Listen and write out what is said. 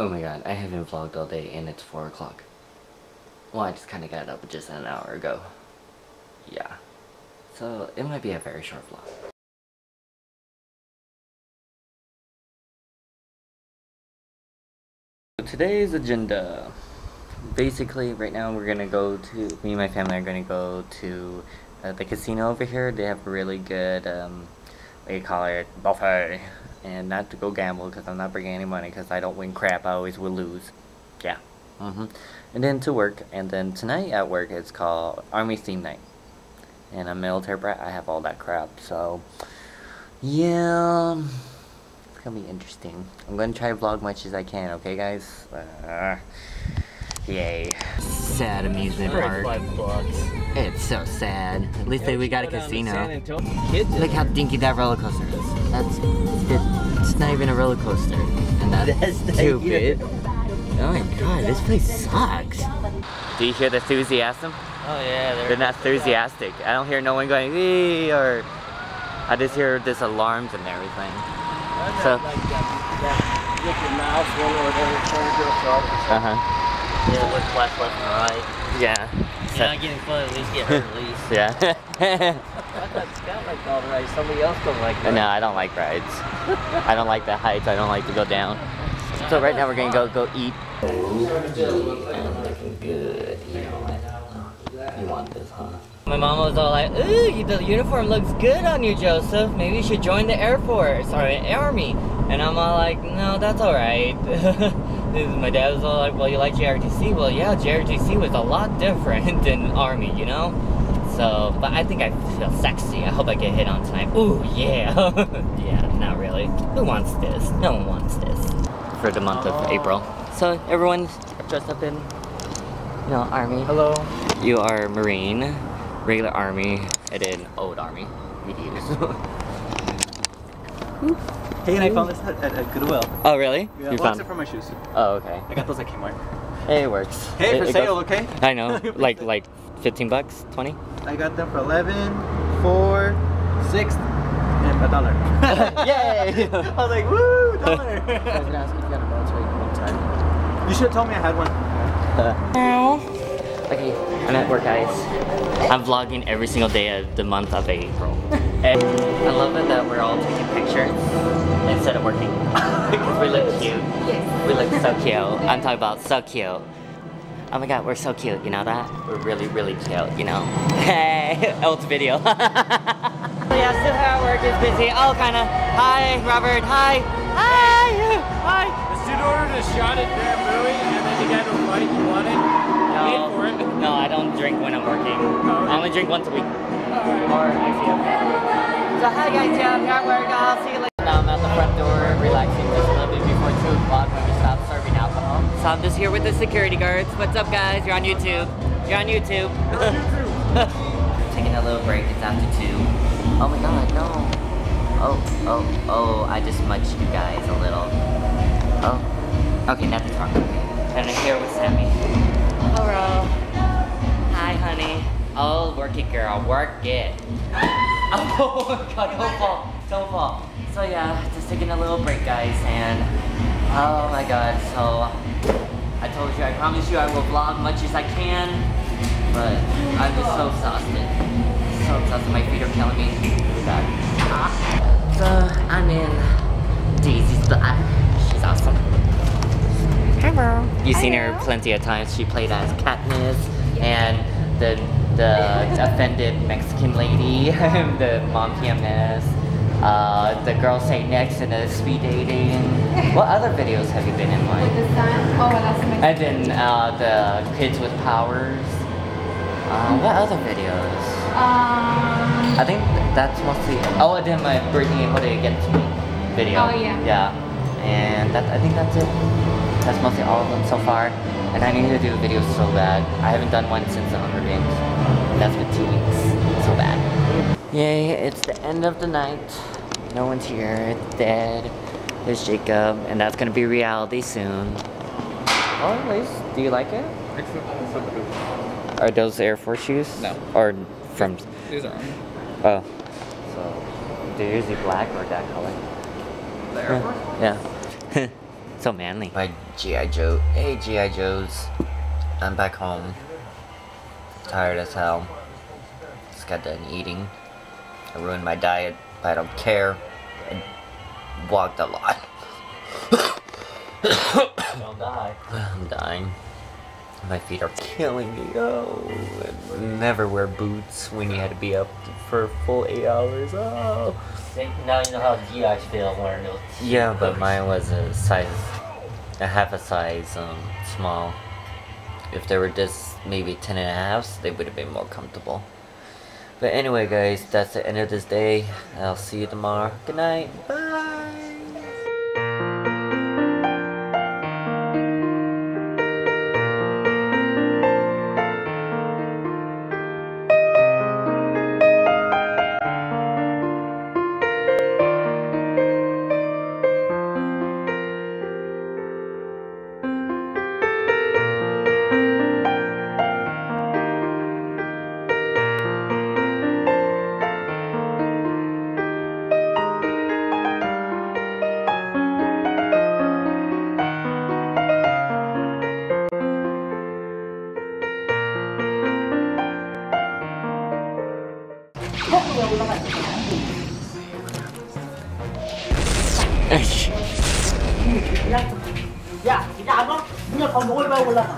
Oh my god, I haven't vlogged all day and it's 4 o'clock. Well, I just kind of got up just an hour ago. Yeah. So, it might be a very short vlog. Today's agenda. Basically, right now we're gonna go to, me and my family are gonna go to the casino over here. They have a really good, what do you call it, buffet. And not to go gamble because I'm not bringing any money because I don't win crap. I always will lose. Yeah. And then to work. And then tonight at work it's called Army Steam Night. And I'm military brat. I have all that crap. So, yeah. It's going to be interesting. I'm going to try to vlog much as I can. Okay, guys? Yay. Sad amusement park. It's so sad. At least we got a casino. Look how dinky that roller coaster is. It's not even a roller coaster. And that's stupid. Oh my god, this place sucks. Do you hear the enthusiasm? Oh yeah. They're not enthusiastic. I don't hear no one going, eee, or... I just hear this alarms and everything. So... Uh-huh. Yeah, look left and right. Yeah. You're not getting fun, at least get hurt at least. Yeah. I thought Scott liked all the rides, somebody else don't like rides. No, I don't like rides. I don't like the heights, I don't like to go down. So right now we're gonna go eat. I'm looking good. You want this, huh? My mom was all like, ooh, the uniform looks good on you, Joseph. Maybe you should join the Air Force, or the Army. And I'm all like, no, that's alright. My dad was all like, well, you like JRTC? Well, yeah, JRTC was a lot different than Army, you know? So, but I think I feel sexy. I hope I get hit on tonight. Ooh, yeah. Yeah, not really. Who wants this? No one wants this. For the month of April. So, everyone's dressed up in, you know, Army. Hello. You are Marine, regular Army, and then old Army. Hey, and I found this at Goodwill. Oh, really? Yeah, well, except for my shoes. Oh, okay. I got those at Kmart. Hey, it works. Hey, for sale, goes, okay? I know. like 15 bucks, 20? I got them for 11, 4, 6, and $1. Yay! I was like, woo, $1! I was gonna ask if you got a military one time. You should have told me I had one. Okay, I'm at work, guys. I'm vlogging every single day of the month of April. And I love it that we're all taking pictures instead of working. We look cute. We look so cute. I'm talking about so cute. Oh my god, we're so cute, you know that? We're really, really cute, you know? Hey! Old video. Yeah, still here at work, it's busy. Oh, kinda. Hi, Robert. Hi. Hi. Hi. This dude ordered a shot at that movie and then the guy don't like you want it. No, I don't drink when I'm working. I only drink once a week. Or I feel bad. So hi guys, yeah, I'm at work. I'll see you later. Now I'm at the front door, relaxing just a little bit before 2 o'clock when we stop serving alcohol. So I'm just here with the security guards. What's up guys? You're on YouTube. You're on YouTube. Taking a little break. It's after 2. Oh my god, no. Oh, I just smudged you guys a little. Oh. Okay, nothing's wrong. And I'm here with Sammy. Hello. Hi, honey. Oh, work it, girl. Work it. Oh my god, don't fall. Don't fall. So yeah, just taking a little break, guys, and... Oh my god, so... I told you, I promise you I will vlog much as I can, but I'm just so exhausted. So exhausted, my feet are killing me. So, I'm in Daisy's black. She's awesome. You've seen her plenty of times. She played as Katniss and the offended Mexican lady, the mom PMS, the girl say next in the speed dating. What other videos have you been in like? And then the kids with powers. What other videos? I think that's mostly. Oh, and then my Brittany and What Did It Get to Me video. Oh yeah. Yeah, and that I think that's it. That's mostly all of them so far, and I need to do videos so bad. I haven't done one since the Hunger Games, and that's been 2 weeks. So bad. Yay, it's the end of the night. No one's here, it's dead. There's Jacob, and that's gonna be reality soon. Oh, Liz, do you like it? Excellent. Are those Air Force shoes? No. Or from... These are Army. Oh. So, they're usually black or that color. The Air Force? Yeah. So manly. By G.I. Joe. Hey, G.I. Joes. I'm back home. Tired as hell. Just got done eating. I ruined my diet, but I don't care. I walked a lot. Don't die. I'm dying. My feet are killing me. Oh, never wear boots when you had to be up for a full 8 hours. Oh. Now you know how GIs feel wearing those. Yeah, but mine was a size, a half a size small. If they were just maybe 10 and a half, they would have been more comfortable. But anyway, guys, that's the end of this day. I'll see you tomorrow. Good night. Bye. Yeah,